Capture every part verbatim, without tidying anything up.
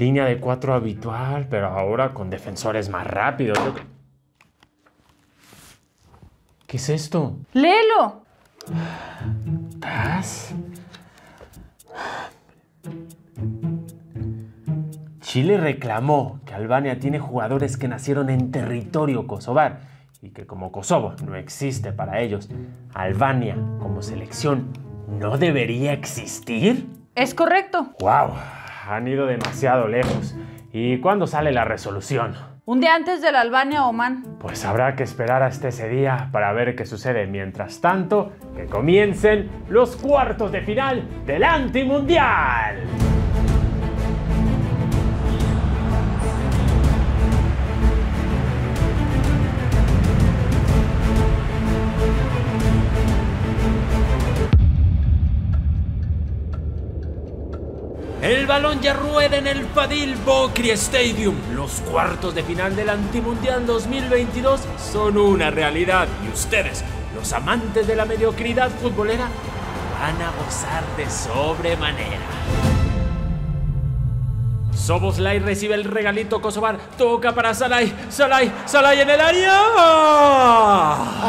Línea de cuatro habitual, pero ahora con defensores más rápidos. ¿Qué es esto? ¡Léelo! ¿Estás? Chile reclamó que Albania tiene jugadores que nacieron en territorio kosovar y que como Kosovo no existe para ellos, Albania como selección no debería existir. Es correcto. ¡Wow! Han ido demasiado lejos. ¿Y cuándo sale la resolución? Un día antes de la Albania-Omán. Pues habrá que esperar hasta ese día para ver qué sucede. Mientras tanto, que comiencen los cuartos de final del Antimundial. El balón ya rueda en el Fadil Vokrri Stadium. Los cuartos de final del Antimundial dos mil veintidós son una realidad. Y ustedes, los amantes de la mediocridad futbolera, van a gozar de sobremanera. Szoboszlai recibe el regalito kosovar. Toca para Sallai. Sallai, Sallai en el área.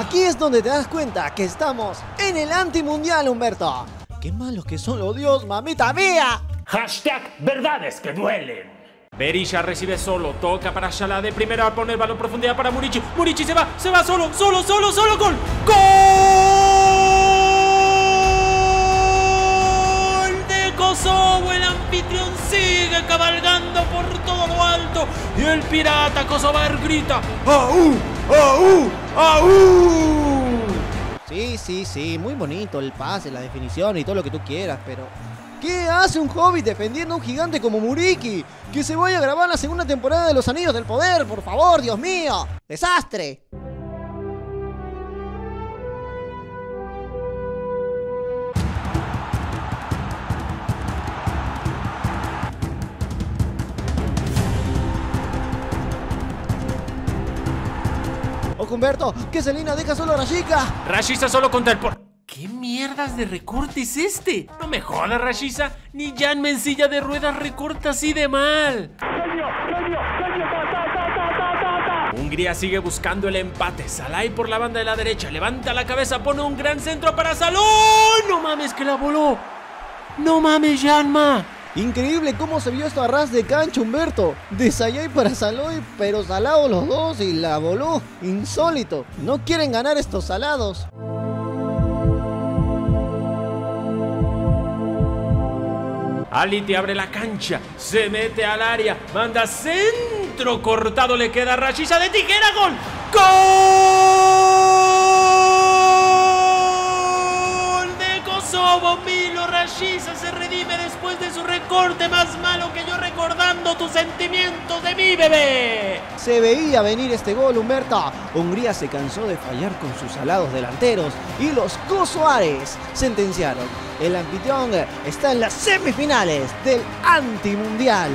Aquí es donde te das cuenta que estamos en el Antimundial, Humberto. Qué malos que son los dios, mamita mía. Hashtag verdades que duelen. Berisha recibe solo, toca para Shalade. Primero pone el balón profundidad para Muriqi. Muriqi se va, se va solo, solo, solo, solo, gol. ¡Gol de Kosovo! El anfitrión sigue cabalgando por todo lo alto. Y el pirata kosovar grita: ¡Aú! ¡Aú! ¡Aú! Sí, sí, sí, muy bonito el pase, la definición y todo lo que tú quieras, pero... ¿qué hace un hobbit defendiendo a un gigante como Muriqi? ¡Que se vaya a grabar la segunda temporada de Los Anillos del Poder, por favor, Dios mío! ¡Desastre! ¡Ojo, Humberto! ¡Que Selena deja solo a Rashica! ¡Rachiza solo contra el por... ¿Qué mierdas de recorte es este? No me jodas, Rachiza, ni James en silla de ruedas recorta así de mal. ¡Genio, genio, genio! ¡Ta, ta, ta, ta, ta, ta! Hungría sigue buscando el empate. Sallai por la banda de la derecha, levanta la cabeza, pone un gran centro para Sallai. ¡No mames que la voló! ¡No mames, Janma! Increíble cómo se vio esto a ras de cancha, Humberto. De Sallai para Sallai, pero salados los dos y la voló. Insólito, no quieren ganar estos salados. Aliti abre la cancha, se mete al área, manda centro cortado, le queda Rachiza de tijera, gol. ¡Gol de Kosovo! Milo Rachiza se redime después de su recorte más malo que yo recordando tus sentimientos de mí, bebé. Se veía venir este gol, Humberto. Hungría se cansó de fallar con sus alados delanteros y los kosovares sentenciaron. El anfitrión está en las semifinales del Antimundial.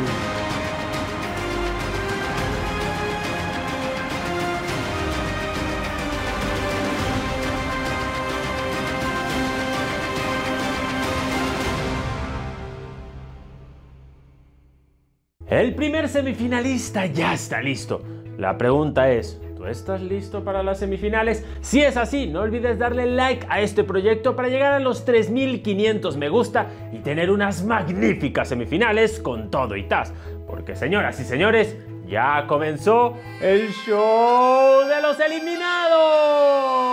El primer semifinalista ya está listo. La pregunta es... ¿estás listo para las semifinales? Si es así, no olvides darle like a este proyecto para llegar a los tres mil quinientos me gusta y tener unas magníficas semifinales con todo y tas. Porque señoras y señores, ya comenzó el show de los eliminados.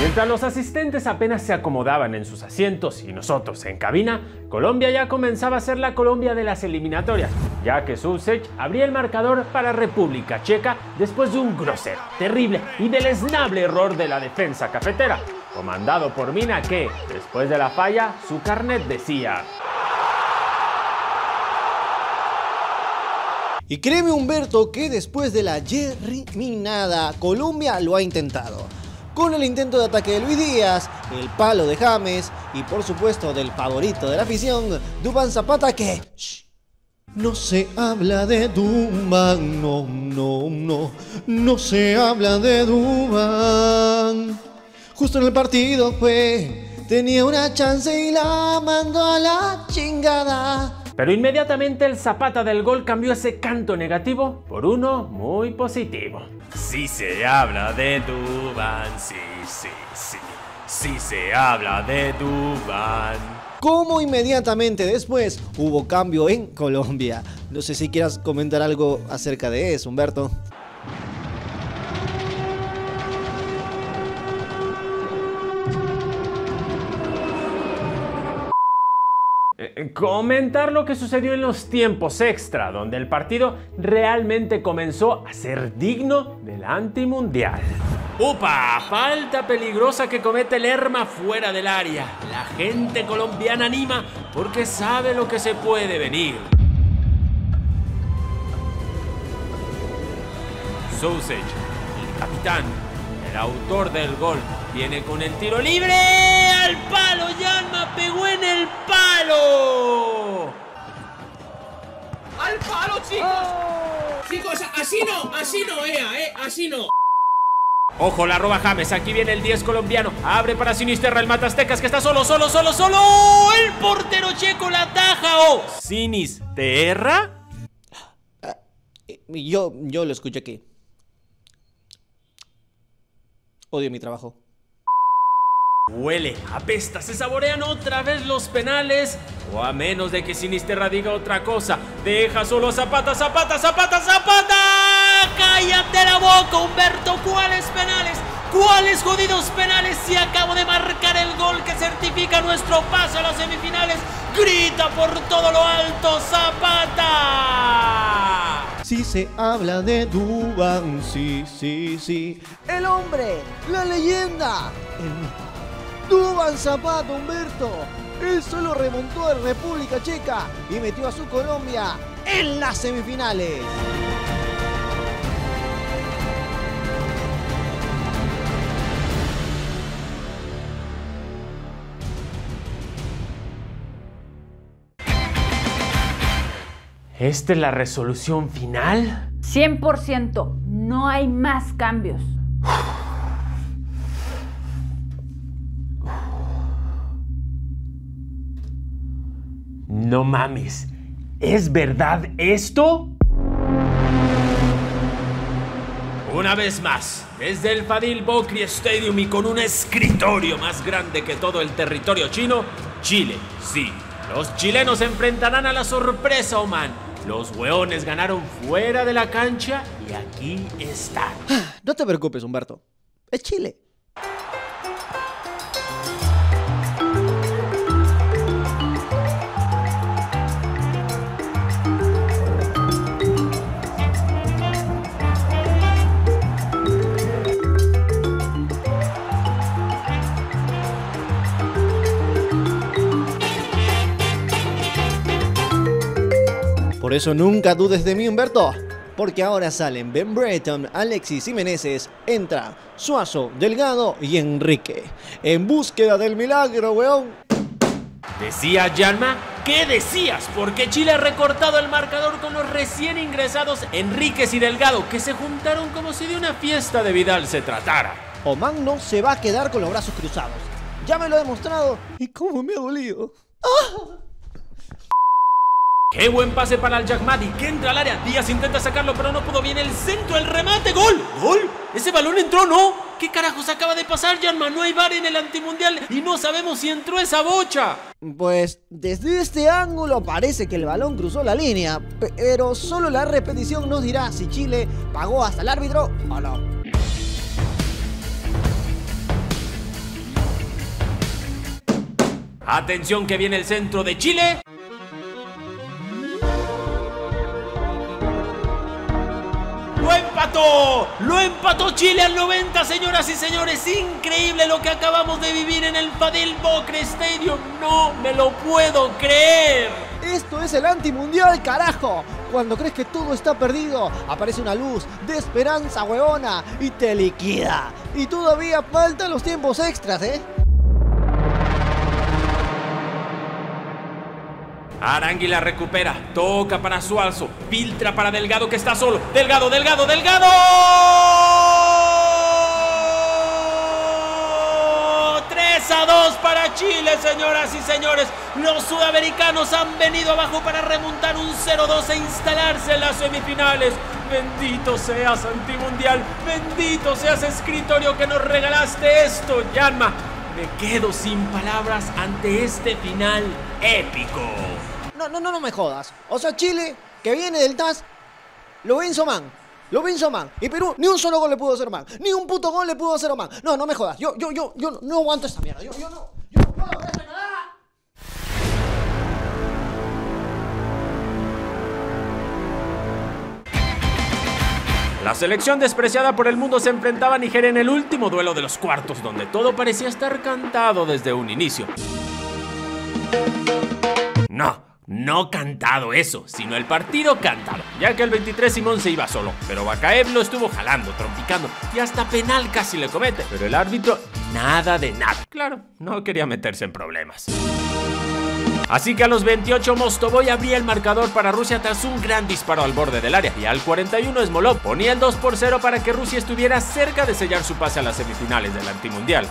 Mientras los asistentes apenas se acomodaban en sus asientos y nosotros en cabina, Colombia ya comenzaba a ser la Colombia de las eliminatorias, ya que Sušec abría el marcador para República Checa después de un grosero, terrible y deleznable error de la defensa cafetera, comandado por Mina que, después de la falla, su carnet decía... Y créeme, Humberto, que después de la yerriminada, Colombia lo ha intentado. Con el intento de ataque de Luis Díaz, el palo de James y por supuesto del favorito de la afición, Duván Zapata que... Shh. No se habla de Duván, no, no, no, no se habla de Duván. Justo en el partido fue. Tenía una chance y la mandó a la chingada. Pero inmediatamente el Zapata del gol cambió ese canto negativo por uno muy positivo. Si se habla de Duván, sí, sí, sí. Si se habla de Duván. Como inmediatamente después hubo cambio en Colombia. No sé si quieras comentar algo acerca de eso, Humberto. Eh, comentar lo que sucedió en los tiempos extra, donde el partido realmente comenzó a ser digno del antimundial. ¡Upa! Falta peligrosa que comete Lerma fuera del área. La gente colombiana anima porque sabe lo que se puede venir. Sušec, el capitán, el autor del gol, viene con el tiro libre. ¡Al palo! ¡Llama! ¡Pegó en el palo! ¡Al palo, chicos! Oh. Chicos, así no, así no, ea, eh, así no. Ojo, la roba James, aquí viene el diez colombiano. Abre para Sinisterra, el Matastecas que está solo, solo, solo, solo. El portero checo la ataja. Oh. ¿Sinisterra? Yo, yo lo escuché aquí. Odio mi trabajo. Huele, apesta, se saborean otra vez los penales. O a menos de que Sinisterra diga otra cosa. Deja solo a Zapata, Zapata, Zapata, Zapata. ¡Cállate la boca, Humberto! ¿Cuáles penales? ¿Cuáles jodidos penales? Si acabo de marcar el gol que certifica nuestro paso a las semifinales. ¡Grita por todo lo alto, Zapata! Si se habla de Duván, sí, sí, sí. El hombre, la leyenda, el... Duván Zapata, Humberto. Él solo remontó a República Checa y metió a su Colombia en las semifinales. ¿Esta es la resolución final? cien por ciento. No hay más cambios. No mames. ¿Es verdad esto? Una vez más, desde el Fadil Vokrri Stadium y con un escritorio más grande que todo el territorio chino, Chile, sí. Los chilenos enfrentarán a la sorpresa, Oman. Los hueones ganaron fuera de la cancha y aquí están. No te preocupes, Humberto. Es Chile. Por eso nunca dudes de mí, Humberto, porque ahora salen Ben Brereton, Alexis y Meneses, entra Suazo, Delgado y Enrique. En búsqueda del milagro, weón. ¿Decías, Janma? ¿Qué decías? Porque Chile ha recortado el marcador con los recién ingresados Enrique y Delgado, que se juntaron como si de una fiesta de Vidal se tratara. Oman no se va a quedar con los brazos cruzados. Ya me lo he demostrado. ¿Y cómo me ha dolido? ¡Ah! ¡Qué buen pase para el Jack Maddy, que entra al área! Díaz intenta sacarlo, pero no pudo bien. El centro, el remate, ¡gol! ¡Gol! ¡Ese balón entró, no! ¿Qué carajos acaba de pasar, Jean Manuel Ibarra, en el antimundial? Y no sabemos si entró esa bocha. Pues, desde este ángulo parece que el balón cruzó la línea, pero solo la repetición nos dirá si Chile pagó hasta el árbitro o no. Atención que viene el centro de Chile. ¡Lo empató! ¡Lo empató Chile al noventa, señoras y señores! ¡Increíble lo que acabamos de vivir en el Fadil Vokrri Stadium! ¡No me lo puedo creer! ¡Esto es el antimundial, carajo! Cuando crees que todo está perdido, aparece una luz de esperanza, huevona, y te liquida. Y todavía faltan los tiempos extras, ¿eh? Aránguila recupera, toca para Suazo, filtra para Delgado que está solo. ¡Delgado, Delgado, Delgado! tres a dos para Chile, señoras y señores. Los sudamericanos han venido abajo para remontar un cero dos e instalarse en las semifinales. Bendito seas, Antimundial. Bendito seas, escritorio, que nos regalaste esto, Yanma. Me quedo sin palabras ante este final épico. No, no, no, no me jodas. O sea, Chile, que viene del T A S, lo venzo, man. Lo venzo, man. Y Perú, ni un solo gol le pudo hacer, man. Ni un puto gol le pudo hacer, man. No, no me jodas. Yo, yo, yo, yo no aguanto esta mierda. Yo, yo no. Yo no puedo hacer nada. La selección despreciada por el mundo se enfrentaba a Nigeria en el último duelo de los cuartos, donde todo parecía estar cantado desde un inicio. No, no cantado eso, sino el partido cantado, ya que el veintitrés Simón se iba solo, pero Bakaev lo estuvo jalando, trompicando y hasta penal casi le comete, pero el árbitro nada de nada. Claro, no quería meterse en problemas. Así que a los veintiocho Mostovoy abría el marcador para Rusia tras un gran disparo al borde del área, y al cuarenta y uno Smolov ponía el dos por cero para que Rusia estuviera cerca de sellar su pase a las semifinales del Antimundial.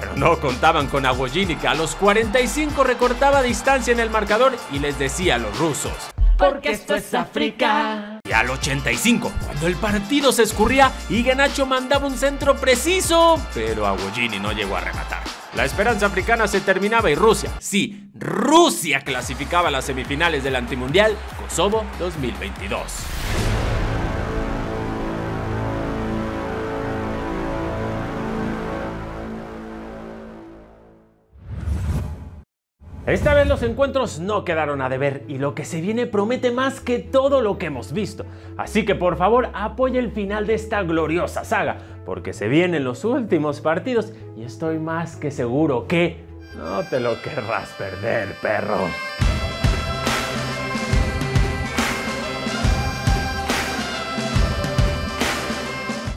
Pero no contaban con Agüellini, que a los cuarenta y cinco recortaba distancia en el marcador y les decía a los rusos: porque esto es África. Y al ochenta y cinco, cuando el partido se escurría, Iheanacho mandaba un centro preciso, pero Agüellini no llegó a rematar. La esperanza africana se terminaba y Rusia, sí, Rusia clasificaba las semifinales del Antimundial Kosovo dos mil veintidós. Esta vez los encuentros no quedaron a deber y lo que se viene promete más que todo lo que hemos visto. Así que por favor apoya el final de esta gloriosa saga, porque se vienen los últimos partidos y estoy más que seguro que no te lo querrás perder, perro.